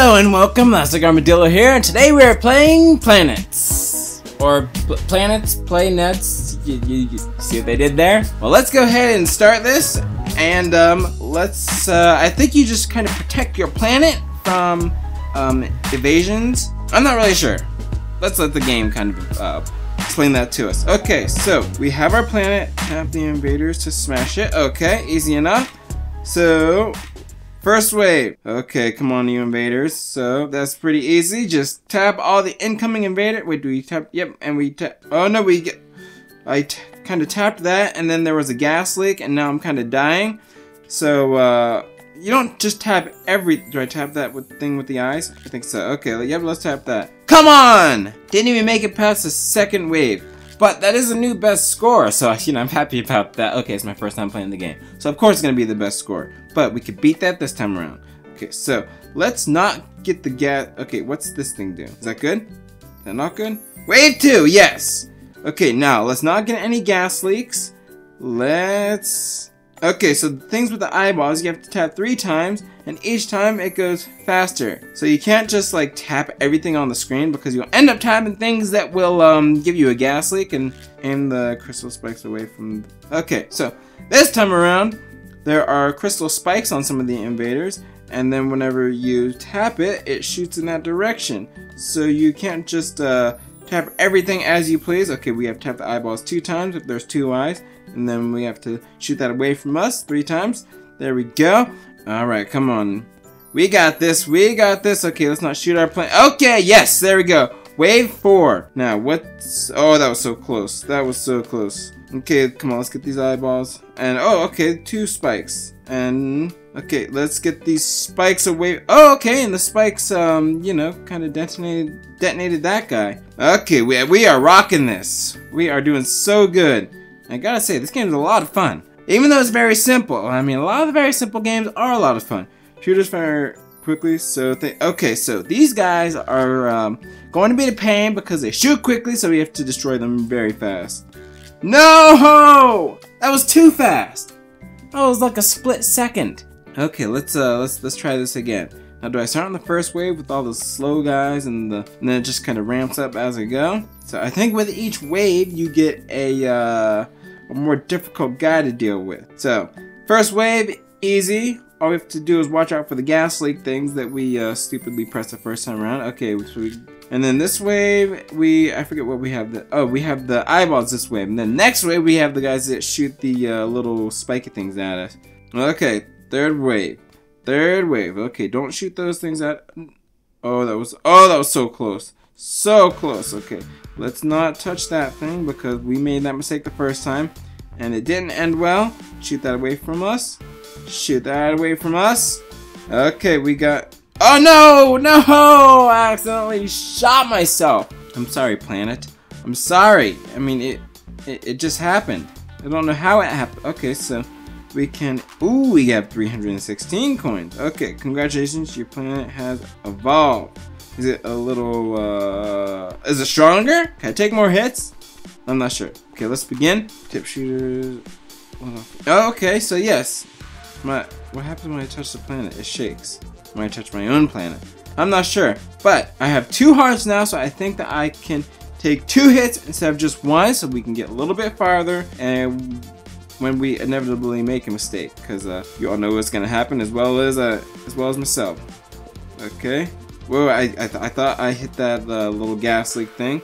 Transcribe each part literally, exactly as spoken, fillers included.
Hello and welcome, Elastic Armadillo here, and today we are playing Planets. Or pl Planets, Playnets, you, you, you see what they did there? Well, let's go ahead and start this, and um, let's, uh, I think you just kind of protect your planet from um, evasions. I'm not really sure. Let's let the game kind of uh, explain that to us. Okay, so we have our planet, tap the invaders to smash it. Okay, easy enough. So, first wave. Okay, come on, you invaders. So that's pretty easy. Just tap all the incoming invader. Wait, do we tap? Yep, and we tap. Oh no, we get. I t kind of tapped that, and then there was a gas leak, and now I'm kind of dying. So uh, you don't just tap every. Do I tap that with thing with the eyes? I think so. Okay, yep, let's tap that. Come on! Didn't even make it past the second wave. But that is a new best score, so you know I'm happy about that. Okay, it's my first time playing the game, so of course it's gonna be the best score. But we could beat that this time around. Okay, so let's not get the gas. Okay, what's this thing do? Is that good? Is that not good? Wave two, yes. Okay, now let's not get any gas leaks. Let's. Okay, so the things with the eyeballs, you have to tap three times, and each time it goes faster. So you can't just like tap everything on the screen because you'll end up tapping things that will um, give you a gas leak and aim the crystal spikes away from. Okay, so this time around, there are crystal spikes on some of the invaders, and then whenever you tap it, it shoots in that direction. So you can't just uh, tap everything as you please. Okay, we have tapped the eyeballs two times if there's two eyes. And then we have to shoot that away from us three times. There we go. Alright, come on. We got this. We got this. Okay, let's not shoot our plane. Okay, yes, there we go. Wave four. Now, what's... Oh, that was so close. That was so close. Okay, come on, let's get these eyeballs. And, oh, okay, two spikes. And, okay, let's get these spikes away. Oh, okay, and the spikes, um, you know, kind of detonated, detonated that guy. Okay, we, we are rocking this. We are doing so good. I gotta say, this game is a lot of fun. Even though it's very simple. I mean, a lot of the very simple games are a lot of fun. Shooters fire quickly, so they... Okay, so these guys are um, going to be the pain because they shoot quickly, so we have to destroy them very fast. No! That was too fast! That was like a split second. Okay, let's uh, let's let's try this again. Now, do I start on the first wave with all the slow guys, and, the, and then it just kind of ramps up as I go? So I think with each wave, you get a... Uh, a more difficult guy to deal with. So, first wave, easy. All we have to do is watch out for the gas leak things that we uh, stupidly pressed the first time around. Okay, which we, and then this wave, we, I forget what we have. The, oh, we have the eyeballs this wave. And then next wave, we have the guys that shoot the uh, little spiky things at us. Okay, third wave. Third wave. Okay, don't shoot those things at... Oh, that was, oh, that was so close. So close. Okay, let's not touch that thing because we made that mistake the first time and it didn't end well. Shoot that away from us. Shoot that away from us. Okay, we got... Oh no, no! I accidentally shot myself. I'm sorry, planet. I'm sorry. I mean, it, it, it just happened. I don't know how it happened. Okay, so we can... Ooh, we got three hundred sixteen coins. Okay, congratulations, your planet has evolved. Is it a little, uh, is it stronger? Can I take more hits? I'm not sure. Okay, let's begin. Tip shooters. Oh, okay, so yes. My, what happens when I touch the planet? It shakes. When I touch my own planet. I'm not sure, but I have two hearts now, so I think that I can take two hits instead of just one, so we can get a little bit farther, and when we inevitably make a mistake, because uh, you all know what's gonna happen as well as, uh, as well as myself. Okay. Whoa, I, I, th I thought I hit that uh, little gas leak thing,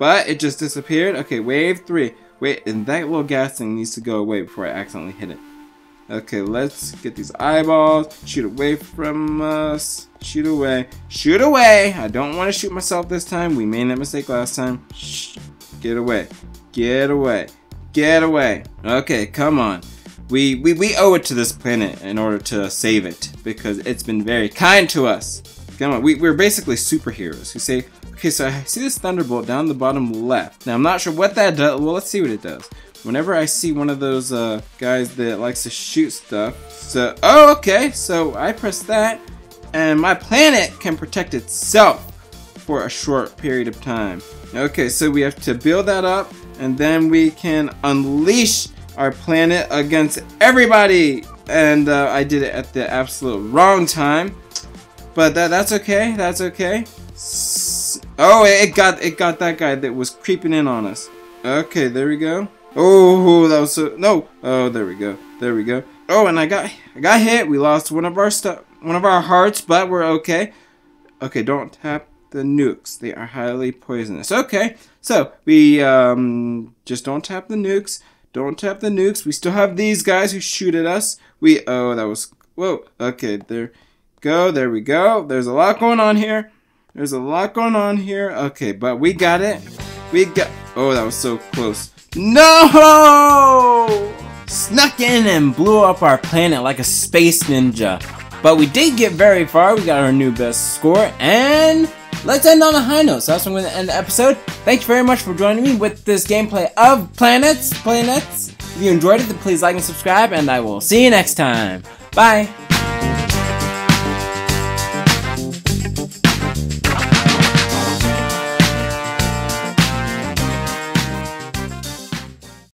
but it just disappeared. Okay, wave three. Wait, and that little gas thing needs to go away before I accidentally hit it. Okay, let's get these eyeballs. Shoot away from us. Shoot away. Shoot away! I don't want to shoot myself this time. We made that mistake last time. Shh. Get away. Get away. Get away. Okay, come on. We, we, we owe it to this planet in order to save it, because it's been very kind to us. Come on, we, we're basically superheroes who say, okay, so I see this thunderbolt down the bottom left. Now, I'm not sure what that does. Well, let's see what it does. Whenever I see one of those uh, guys that likes to shoot stuff, so, oh, okay, so I press that, and my planet can protect itself for a short period of time. Okay, so we have to build that up, and then we can unleash our planet against everybody. And uh, I did it at the absolute wrong time. But that, that's okay, that's okay. S oh, it got it got that guy that was creeping in on us. Okay, there we go. Oh, that was so, no. Oh, there we go, there we go. Oh, and I got I got hit. We lost one of our stuff, one of our hearts, but we're okay. Okay, don't tap the nukes. They are highly poisonous. Okay, so we um just don't tap the nukes. Don't tap the nukes. We still have these guys who shoot at us. We oh, that was whoa. Okay, there. Go there we go. There's a lot going on here. There's a lot going on here. Okay, but we got it. We got. Oh, that was so close. No! Snuck in and blew up our planet like a space ninja. But we did get very far. We got our new best score, and let's end on a high note. So that's when I'm gonna end the episode. Thank you very much for joining me with this gameplay of Planets. Planets. If you enjoyed it, then please like and subscribe, and I will see you next time. Bye.